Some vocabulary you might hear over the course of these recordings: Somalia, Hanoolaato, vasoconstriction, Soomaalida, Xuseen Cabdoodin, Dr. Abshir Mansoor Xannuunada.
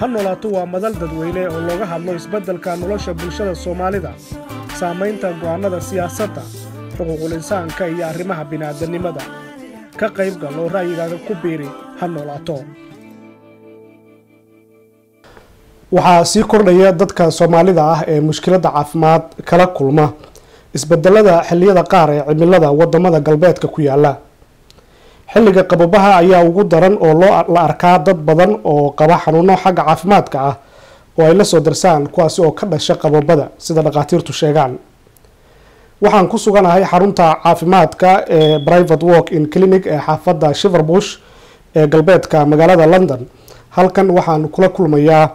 Hanoolaato waa madal dadweyne oo looga hadlo isbeddelka nolosha bulshada Soomaalida, saamaynta go'aanada siyaasadda, xuquuqul insaanka iyo arrimaha bini'aadanimada. Ka qaybgal oo ra'yigaaga ku biiri Hanoolaato. waxaa sii kordhaya dadka Soomaalida ah ee mushkiladda caafimaad kala kulma isbeddelada xilliyada qaar ee cimilada wadamada galbeedka ku yaala. xilliga qabobaha ayaa ugu daran oo la arkaa dad badan oo qaba xanuuno xagga caafimaadka ah oo ay la soo darsaan kuwaas oo ka dhasha qabobada sida dhaqaatiirtu sheegaan. waxaan ku suganahay xarunta caafimaadka ee private walk in clinic ee xaafadda Shiverbush ee galbeedka magaalada London. halkan waxaan kula kulmayaa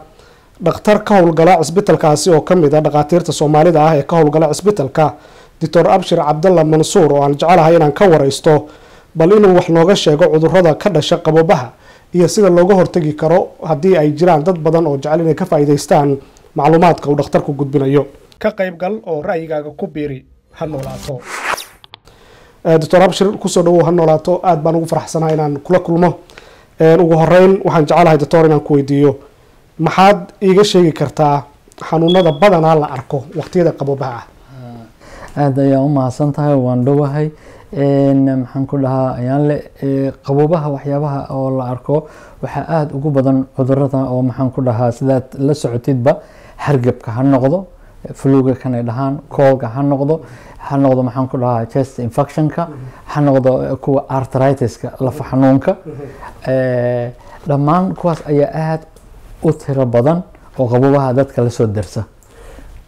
دكتور كهول جلاء عسبتال كاسيو كميدا دكتور تسومالي ده كهول جلاء عسبتال كا دكتور أبشر عبد الله منصور وعن جعلها هنا كورة يستو بلينو وحناقش شجع عذر هذا كذا شق ببها يصير اللوجهر تجي كراء هدي أي جيران ضد بدن أو جعلنا كفا إذا يستان معلومات كود دكتور كوجد بنيو كقيم قال أو رأي جا كوبيري Hanoolaato دكتور أبشر كسروا Hanoolaato أدبنا وفرح سناين عن كل ما وجهرين وعن جعلها دكتورنا كويديو maxaad iga sheegi kartaa xanuunada badan la arko waqtiyada qabobaha aad ayaa u mahadsantahay waan dhawahay maxaan ku dhahaa ayaan le qabobaha waxyaabaha oo la arko waxa aad ugu badan cudurrada oo maxaan ku dhahaa sidaad la socotidba hargabka ha noqdo fluga kan ay dhahaan koolka ha noqdo maxaan ku dhahaa chest infectionka ha noqdo kuwa arthritiska lafa xanuunka dhammaan kuwaas ayaa aad وترى بدن وقبوبها هذا كله سود درسه.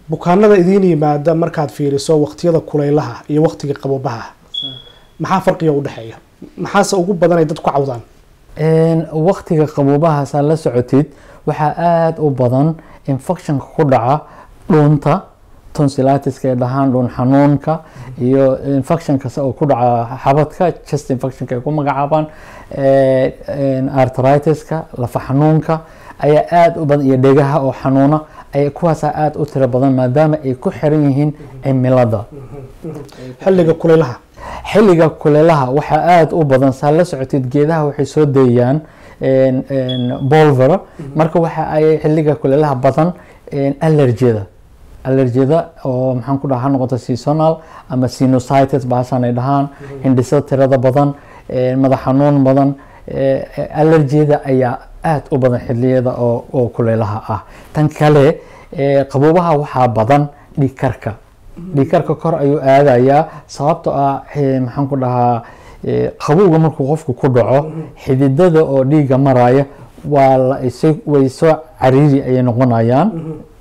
بكرنا ذا إديني بعد مركز في رساو وقت يدا كله لها أي وقت يقبوبها. ما فرق يوضح حيا. ما حاس أقول بدن يدا كعوضان. إن وقت يقبوبها سال سعتيد وحقات وبدن إنفكشن خدعة لونتا تونسيلاتس كدهان لون حنونك يو إنفكشن كسأو خدعة حبتك chest إنفكشن كيكون مجعبان إن أرترايتس كلفحنونك أي آد وبن يدجها أو حنونة أي كوسا آد أثر بدن ما دام أي كحرينهن الملاذ حلقة كلها وحآد وبدن سال سعتي تجدها وحسود ديان بولفر مركو وحا أي حلقة كلها بدن ألرجيدا أو محن كده هنقطة سيسونال أما سينوسايتس بعسان إدهان هندسة تردا بدن مذا حنون بدن ألرجيدا أي aad u badan xilliyada oo kuleelaha ah tan kale qabobaha waxa badan dhikarka kor ayuu aadaya sababtoo ah maxaan ku dhahaa qabowga markuu qofku ku dhaco xididada oo dhiiga maraya waa la way soo cariiri ay noqonayaan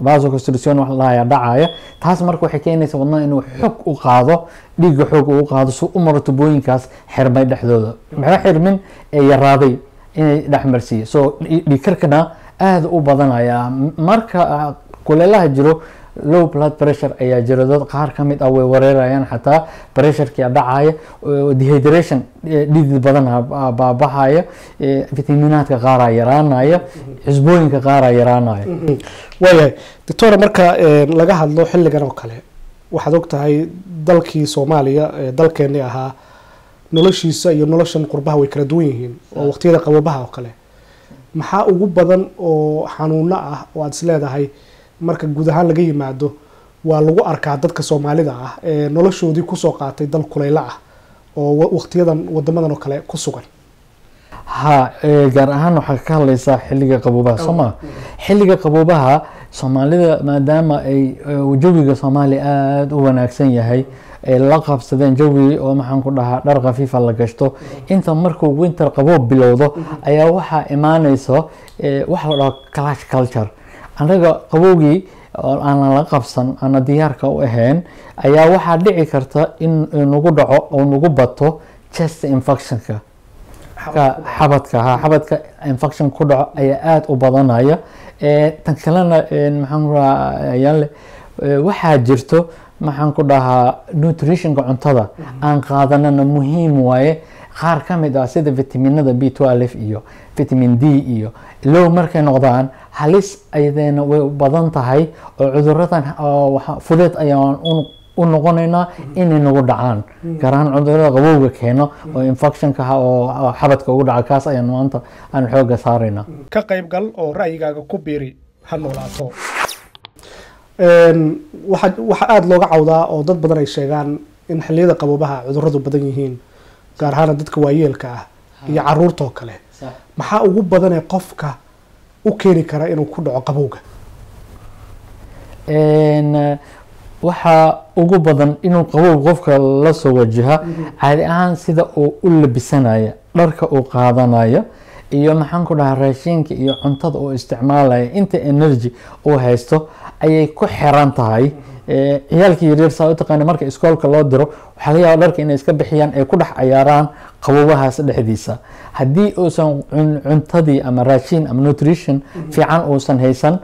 vasoconstriction wax la haya dhacaya taas markuu waxay keenaysaa wadnaha inuu xog u qaado dhiiga xog u qaado soo u maro tubooyinkaas xirmay dhexdooda maxaa xirmin ee yaraaday إني دحمرسي، so لكركنا هذا أوبضنا يا ماركا كلها جرو low blood pressure أي جرودات قهر كميت أو وريرة يعني حتى pressure كي أضعها dehydration ديد بدنها ببحاية فيتامينات كقارة يرانا يا عزبون كقارة يرانا يا. ويا دكتور ماركا لقاها لو حل جرو كله واحد وقتها هاي دلكي سوماليا دلكنيها نلشي سايو نلشن قربها ويكردوينهن أو وقتها قوبها وقله محا أوجب بدن أو حنونا أو عدسلة ده هاي مركز جودهان لجيه معده واللو أركادات كسومالي ده نلشوا دي كسوقات يدل كليلة أو وقتها ده ودمنا نقله كسوقن ها جرهان وحكى لي صح حلقة قبوبها سما حلقة قبوبها سومالي ما دام وجوبي سومالي آد وناكسين يا هاي اللقب سدين جوي ومحن كلها درجة خفيفة لقشته أنت مركو وينتر قبوب بلوضه أي واحد إيمانيسه واحد كلاش كلتشر أنا جا قبوجي أنا لقب سن أنا ديارك وإهان أي واحد دعي كرته إن نقدعه أو نقبضه chest infection كا حبتك infection كدع أيات وبضنايا تنكلنا محن را يال واحد جرته maxaan ku dhahaa nutrition cuntada aan qaadanana muhiim waaye qaar kamid ah sida fiitamiinada B12 iyo fiitamiin D iyo loo markay noqdaan halis ayadana way badan tahay oo cudurradan waxa fudeed ayaan ونقولنا إن نقول دعان كرهن عندنا غبوبك هنا وإنفكشن كه أو حبت كود عكاسة يعني أنت أنا حوجة صارنا كقريب قال أو رأيك كبيري هنولاتو وحد لوجا عودا أو ضد بدر الشجان إن حليدا قبوبها عذرته بدنيهين كرهن ضد كويل كه يعرور توكله محا وجب بدنه قفك وكيري كره إنه كود عقبوجه إن waxa ugu badan inuu qabow qofka la soo wajaha caadi ahaan sida uu u labisanaya dharka uu qaadanaya iyo maxaan ku dhahaa raashinka iyo cuntada uu isticmaalaya inta energy uu haysto ayay ku xiran tahay ciyaalka yaryar soo taqaan marka iskoolka loo diro waxa laga yaabaa dharka inay iska bixiyaan ay ku dhex ciyaaraan qabowahaas dhexdiisa hadii uusan cuntadii ama raashin ama nutrition fiican uusan haysan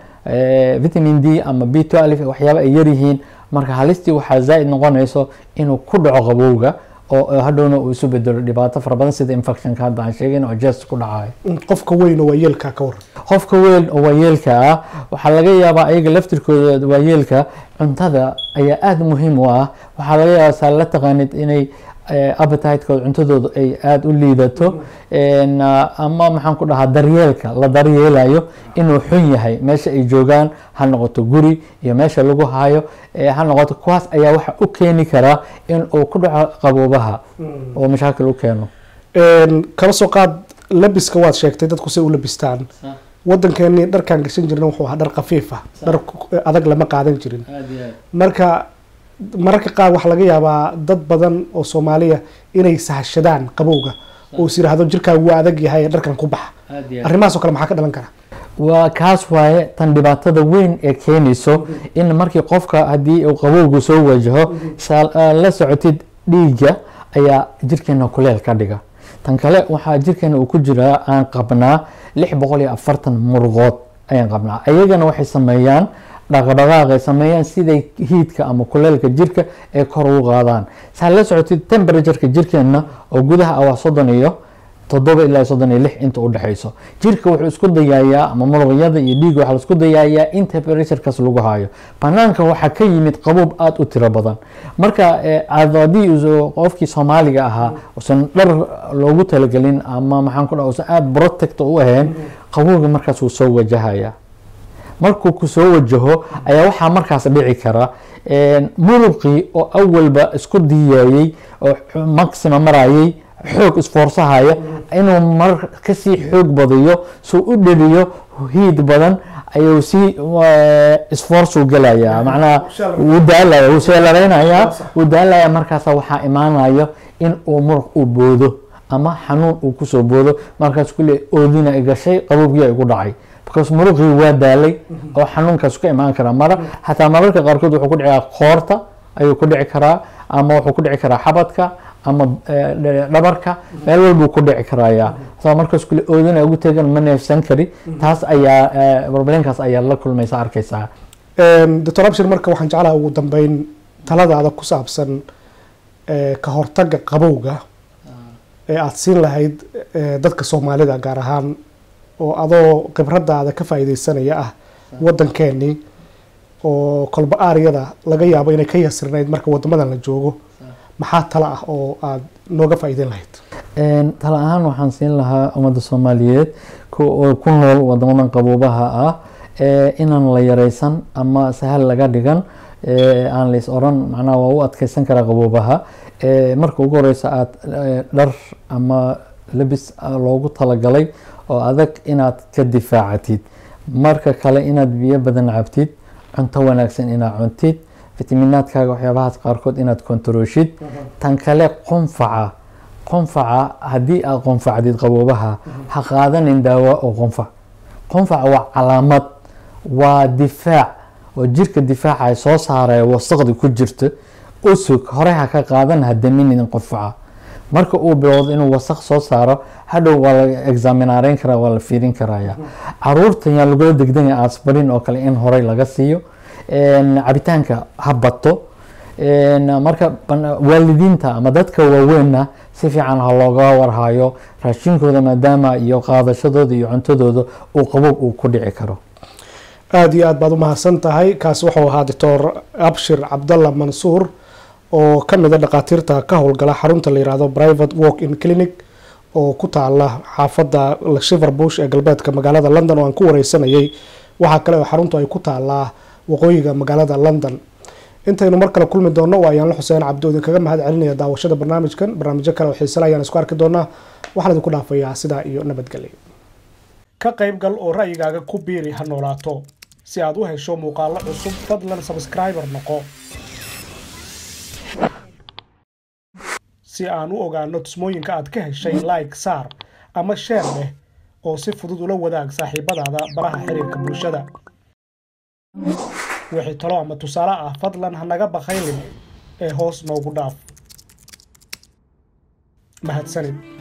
vitamin D ama B12 waxyaabo ay yaryihiin marka halistii waxa zaid noqonayso inuu ku dhaco qabowga oo hadhowna uu soo bedelo dhibaato farabadan sida infection ka hadaan sheegeen oo just ku dhacay qofka weyn oo wayeelka ka war qofka weyn oo wayeelka waxa laga yaabaa ayaga laftirkooda wayeelka cuntada ayaa aad muhiim u ah waxa laga yaabaa sala la taqaanid inay appetite-kooda cuntadooda ay aad u liidato ama maxaan ku dhahaa daryeelka la daryeelayo inuu xun yahay meesha ay joogaan ha noqoto guri iyo meesha lagu haayo ha noqoto kuwaas ayaa waxa u keeni kara in uu ku dhaco qaboobaha oo mashaakil u keeno kala soo qaad labiska waad sheegtay dadku si u labistaan waddankeennii dharkaan gashan jirna wuxuu ahaa dhar khafiif ah dhar adag lama qaadan jirin marka marka qaar wax laga yaabaa dad badan oo Soomaaliya inay sahashadaan qabowga oo sirahado jirka uu adag yahay dharkan ku bax arimaas oo kale maxaa ka dhalan kara waa kaas waaye tan dhibaatada weyn ee keenayso in markii qofka hadii uu qabowgu soo wajaho la socotid dhiiga ayaa jirkeena kuleel ka dhiga tan kale waxa jirkeena uu ku jira aan qabnaa 640 murqood ayaan qabnaa ayagana waxay sameeyaan dhaqdhaqaaq ay sameeyaan sida heatka ama kuleylka jirka ee kor u qaadaan saan la socotid temperature-ka jirkeena oo gudaha ah 37 ilaa 36 inta u dhaxayso jirka wuxuu isku dayayaa ama muruqyada iyo dhiigga waxa isku dayayaa in temperature-kaas lagu haayo banaanka waxa ka yimid qaboob aad u tiro badan marka aadadii oo qofkii Soomaaliga ahaa oo dhar loogu talagalin ama maxaan ku dhahaa aad protect u ahayn qabowga markaas uu soo wajahaya markuu ku soo wajaho ayaa waxa markaas dhici kara muruqi oo awalba isku diyaayay oo maximum maraayay xoog isfoorsahayo inuu mar ka sii xoog badiyo soo u dhiliyo hiid badan ayuu si isfoorsu galaya macna uu daalay uu seelareynaya uu daalay markaas waxa imaanayo in uu muruq u boodo ama xanuun uu ku soo boodo markaas kulli oodina igashay qabowgii ay ku dhacay كاس مرغي ودالي او حنون كاس كاي مان كرا مره حتى مرركا قاركود وخو كدعي قورتا ايو كدعي كرا اما وخو كدعي كرا حبدكا اما دبركا ميل ولبو كدعي كرايا سو مركاس كل اودن ايو تيغن ما نيفسان كري تاس ايا بروبليمكاس ايا لا كلميسا اركيسا دكتور ابشر مركا waxaan jeclaa ugu dambeyn taladaada ku saabsan ka hortaga qabowga ee aad siin lahayd dadka Soomaalida gaar ahaan oo adoo qibradaada ka faa'iideysanaya ah waddankeeni oo qalba aariyada laga yaabo inay ka yasirnayd marka wadamadan la joogo maxaa tala ah oo aad nooga faa'iideyn lahayd tala ahaan waxaan siin lahaa ummadda Soomaaliyeed oo ku nool wadamada qaboobaha ah inaan la yareysan ama sahal laga dhigan aan lees oran macnaa waa u adkeysan kara qaboobaha marka ugu horeysa aad dhar ama labis loogu talagalay oo adag inaad ka difaacatid marka kale inaad biyo badan cabtid cunto wanaagsan inaad cuntid fiitamiinadkaaga waxyaabaha qaarkood inaad kontrolshid tan kale qonfaca hadii aad qonfacdid qaboobaha ha qaadanin daawo oo qonfaca waa calaamad waa difaac oo jirka difaaca soo saaray wasaqdi ku jirto usug hore ha ka qaadan hadaminin qonfaca marka uu beedo inuu wasakh soo saaro hadhow waa la examinareen kara waa la fiirin karaaya caruurta ayaa lagu degdegay aspirin oo kale in hore laga siiyo cabitaanka habato marka waalidiinta ama dadka waaweyn si fiican ha looga warhaayo raashinkooda maadaama iyo qaadashadooda iyo cuntadooda uu qabow uu ku dhici karo aad iyo aad baad u mahadsan tahay kaas wuxuu ahaa Dr. Abshir Mansoor oo ka mid ah dhaqaatiirta ka howlgala xarunta la yiraahdo private walk in clinic oo ku taala xaafadda Liverpool ee galbeedka magaalada London oo aan ku wareysanayay. waxa kale oo xaruntu ay ku taala waqooyiga magaalada London. intaynu mar kale kulmi doono waa ayaan Xuseen Cabdoodin kaga mahad celinaya daawashada barnaamijkan. barnaamijyo kale oo xiiso leh ayaan isku arki doonaa. waxaan idinku dhaafayaa sida iyo nabadgelyo. ka qaybgal oo ra'yigaaga ku biiri Hanoolaato si aad u hesho muuqaalo cusub fadlan subscriber noqo si aan u ogaano tusmooyinka aad ka heshay like saar ama share leh oo si fudud ula wadaag saaxiibadaada baraha xiriirka bulshada wixii talo ama tusaale ah fadlan hanaga baqaylin ee hoos noogu dhaaf mahadsanid.